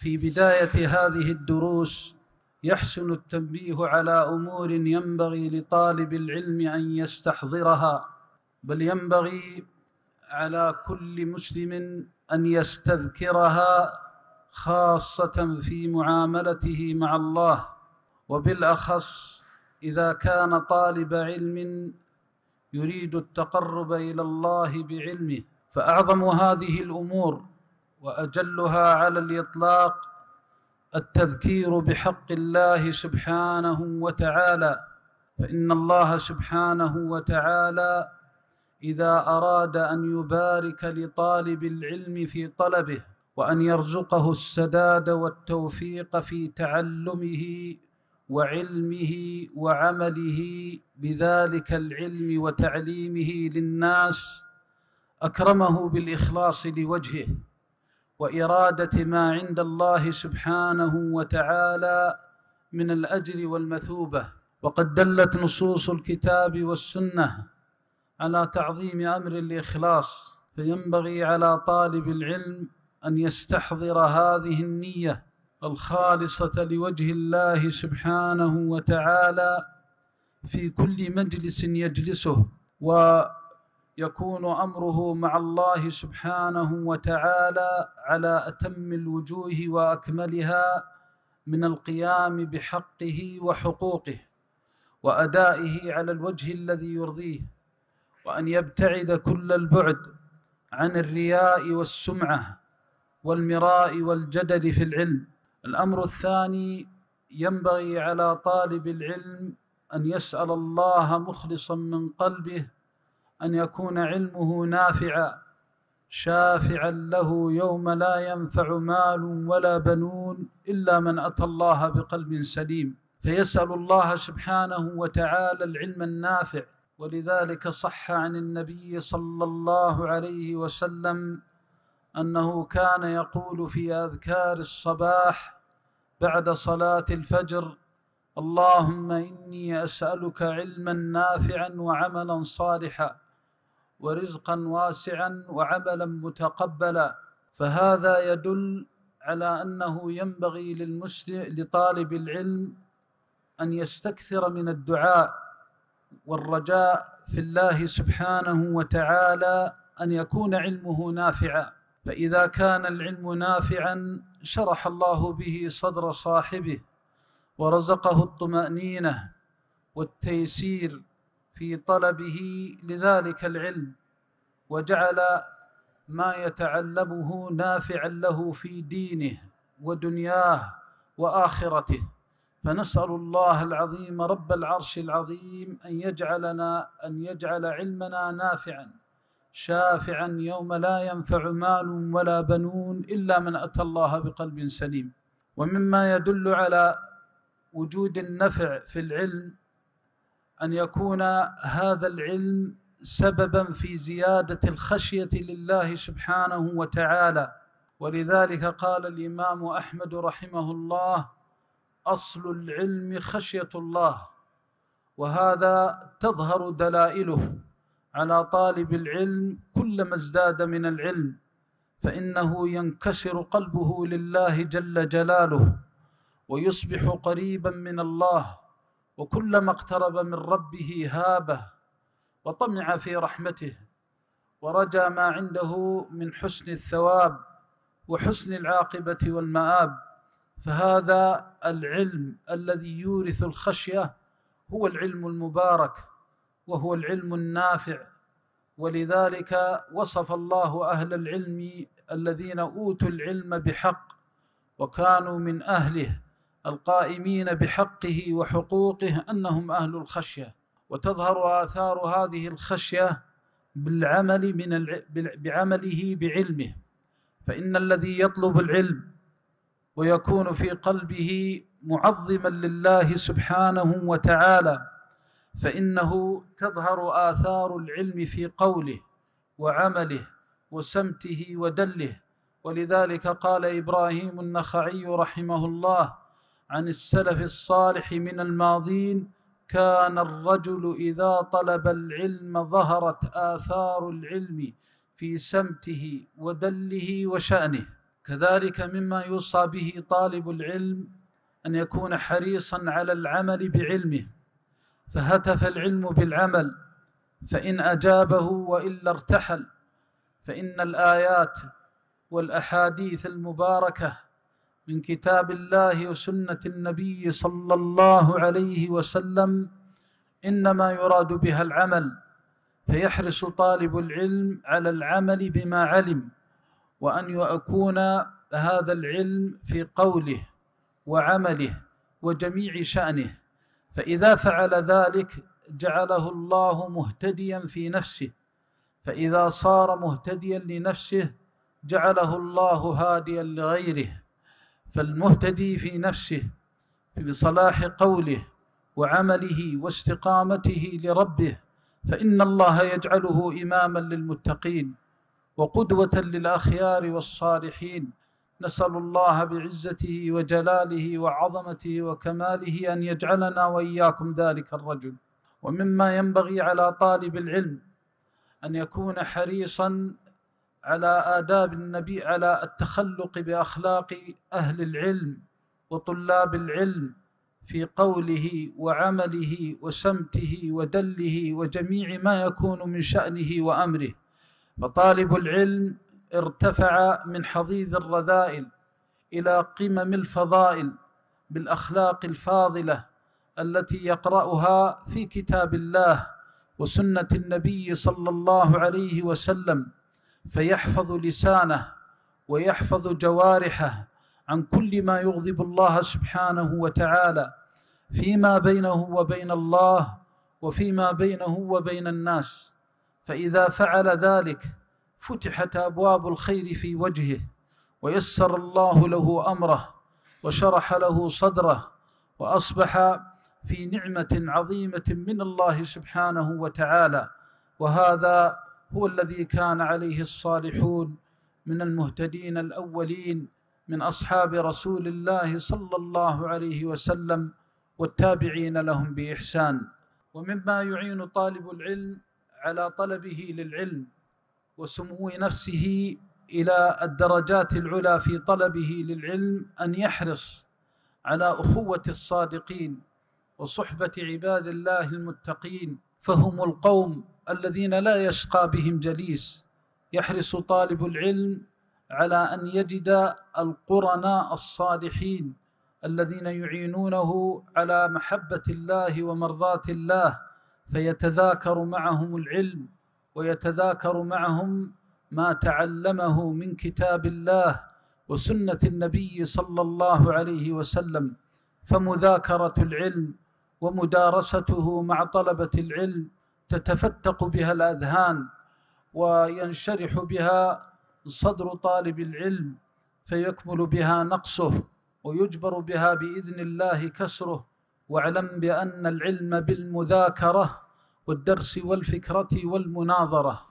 في بداية هذه الدروس يحسن التنبيه على أمور ينبغي لطالب العلم أن يستحضرها، بل ينبغي على كل مسلم أن يستذكرها، خاصة في معاملته مع الله، وبالأخص إذا كان طالب علم يريد التقرب إلى الله بعلمه. فأعظم هذه الأمور وأجلها على الإطلاق التذكير بحق الله سبحانه وتعالى، فإن الله سبحانه وتعالى إذا أراد أن يبارك لطالب العلم في طلبه وأن يرزقه السداد والتوفيق في تعلمه وعلمه وعمله بذلك العلم وتعليمه للناس، أكرمه بالإخلاص لوجهه وإرادة ما عند الله سبحانه وتعالى من الأجر والمثوبة. وقد دلت نصوص الكتاب والسنة على تعظيم أمر الإخلاص، فينبغي على طالب العلم أن يستحضر هذه النية الخالصة لوجه الله سبحانه وتعالى في كل مجلس يجلسه، ويكون أمره مع الله سبحانه وتعالى على أتم الوجوه وأكملها من القيام بحقه وحقوقه وأدائه على الوجه الذي يرضيه، وأن يبتعد كل البعد عن الرياء والسمعة والمراء والجدل في العلم. الأمر الثاني، ينبغي على طالب العلم أن يسأل الله مخلصا من قلبه أن يكون علمه نافعا شافعا له يوم لا ينفع مال ولا بنون إلا من أتى الله بقلب سليم، فيسأل الله سبحانه وتعالى العلم النافع. ولذلك صح عن النبي صلى الله عليه وسلم أنه كان يقول في أذكار الصباح بعد صلاة الفجر: اللهم إني أسألك علما نافعا وعملا صالحا ورزقا واسعا وعملا متقبلا. فهذا يدل على أنه ينبغي لطالب العلم أن يستكثر من الدعاء والرجاء في الله سبحانه وتعالى أن يكون علمه نافعا، فإذا كان العلم نافعا شرح الله به صدر صاحبه ورزقه الطمأنينة والتيسير في طلبه لذلك العلم، وجعل ما يتعلمه نافعا له في دينه ودنياه وآخرته. فنسأل الله العظيم رب العرش العظيم أن يجعل علمنا نافعا شافعا يوم لا ينفع مال ولا بنون إلا من أتى الله بقلب سليم. ومما يدل على وجود النفع في العلم أن يكون هذا العلم سببا في زيادة الخشية لله سبحانه وتعالى، ولذلك قال الإمام أحمد رحمه الله: أصل العلم خشية الله. وهذا تظهر دلائله على طالب العلم كلما ازداد من العلم، فإنه ينكسر قلبه لله جل جلاله ويصبح قريبا من الله، وكلما اقترب من ربه هابه وطمع في رحمته ورجى ما عنده من حسن الثواب وحسن العاقبة والمآب. فهذا العلم الذي يورث الخشية هو العلم المبارك وهو العلم النافع، ولذلك وصف الله أهل العلم الذين أوتوا العلم بحق وكانوا من أهله القائمين بحقه وحقوقه أنهم أهل الخشية. وتظهر آثار هذه الخشية بعمله بعلمه، فإن الذي يطلب العلم ويكون في قلبه معظما لله سبحانه وتعالى فإنه تظهر آثار العلم في قوله وعمله وسمته ودله. ولذلك قال إبراهيم النخعي رحمه الله عن السلف الصالح من الماضين: كان الرجل إذا طلب العلم ظهرت آثار العلم في سمته ودله وشأنه. كذلك مما يوصى به طالب العلم أن يكون حريصا على العمل بعلمه، فهتف العلم بالعمل، فإن أجابه وإلا ارتحل، فإن الآيات والأحاديث المباركة من كتاب الله وسنة النبي صلى الله عليه وسلم إنما يراد بها العمل، فيحرص طالب العلم على العمل بما علم، وأن يكون هذا العلم في قوله وعمله وجميع شأنه، فإذا فعل ذلك جعله الله مهتديا في نفسه، فإذا صار مهتديا لنفسه جعله الله هاديا لغيره، فالمهتدي في نفسه بصلاح قوله وعمله واستقامته لربه فإن الله يجعله إماما للمتقين وقدوة للأخيار والصالحين. نسأل الله بعزته وجلاله وعظمته وكماله أن يجعلنا وإياكم ذلك الرجل. ومما ينبغي على طالب العلم أن يكون حريصا على آداب النبي، على التخلق بأخلاق أهل العلم وطلاب العلم في قوله وعمله وسمته ودله وجميع ما يكون من شأنه وأمره، فطالب العلم ارتفع من حضيض الرذائل إلى قمم الفضائل بالأخلاق الفاضلة التي يقرأها في كتاب الله وسنة النبي صلى الله عليه وسلم، فيحفظ لسانه ويحفظ جوارحه عن كل ما يغضب الله سبحانه وتعالى فيما بينه وبين الله وفيما بينه وبين الناس، فإذا فعل ذلك فتحت أبواب الخير في وجهه، ويسر الله له أمره وشرح له صدره، وأصبح في نعمة عظيمة من الله سبحانه وتعالى، وهذا هو الذي كان عليه الصالحون من المهتدين الأولين من أصحاب رسول الله صلى الله عليه وسلم والتابعين لهم بإحسان. ومما يعين طالب العلم على طلبه للعلم وسمو نفسه إلى الدرجات العلى في طلبه للعلم أن يحرص على أخوة الصادقين وصحبة عباد الله المتقين، فهم القوم الذين لا يشقى بهم جليس. يحرص طالب العلم على أن يجد القرناء الصالحين الذين يعينونه على محبة الله ومرضاة الله، فيتذاكر معهم العلم ويتذاكر معهم ما تعلمه من كتاب الله وسنة النبي صلى الله عليه وسلم، فمذاكرة العلم ومدارسته مع طلبة العلم تتفتق بها الأذهان وينشرح بها صدر طالب العلم، فيكمل بها نقصه ويجبر بها بإذن الله كسره. واعلم بأن العلم بالمذاكرة والدرس والفكرة والمناظرة.